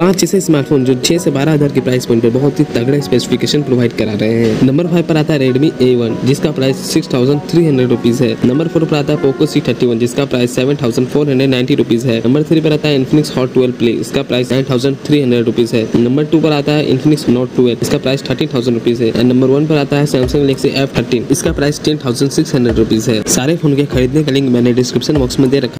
पांच ऐसे स्मार्टफोन जो 6 से 12 हज़ार के प्राइस पॉइंट पर बहुत ही तगड़ा स्पेसिफिकेशन प्रोवाइड करा रहे हैं। नंबर 5 पर आता है रेडमी A1 जिसका प्राइस 6,300 रुपीज है। नंबर 4 पर आता है पोको C31 जिसका प्राइस 7,490 रुपीज है। नंबर 3 पर आता है इन्फिनिक्स हॉट 12 प्ले, इसका प्राइस 9,300 रुपीज है। नंबर 2 पर आता है इन्फिनिक्स नोट 12, इसका प्राइस 13,000 रुपीज है। एंड नंबर 1 पर आता है सैमसंग गैलेक्सी F13, इसका प्राइस 10,600 रुपीज है। सारे फोन के खरीदने का लिंक मैंने डिस्क्रिप्शन बॉक्स में दे रखा।